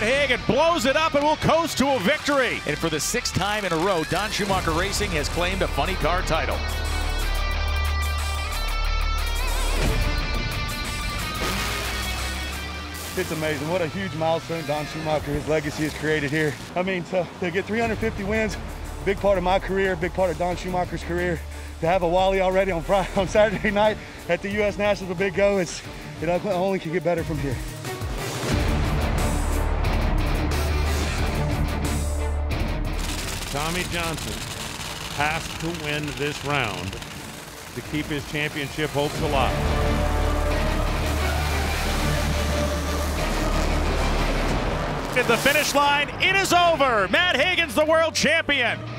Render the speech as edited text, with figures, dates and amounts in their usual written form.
Matt Hagan blows it up and will coast to a victory. And for the 6th time in a row, Don Schumacher Racing has claimed a funny car title. It's amazing. What a huge milestone Don Schumacher, his legacy has created here. I mean, to get 350 wins, big part of my career, big part of Don Schumacher's career. To have a Wally already on Saturday night at the US Nationals, a big go. It only can get better from here. Tommy Johnson has to win this round to keep his championship hopes alive. At the finish line, it is over. Matt Higgins, the world champion.